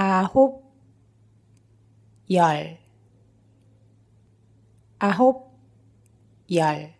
아홉 열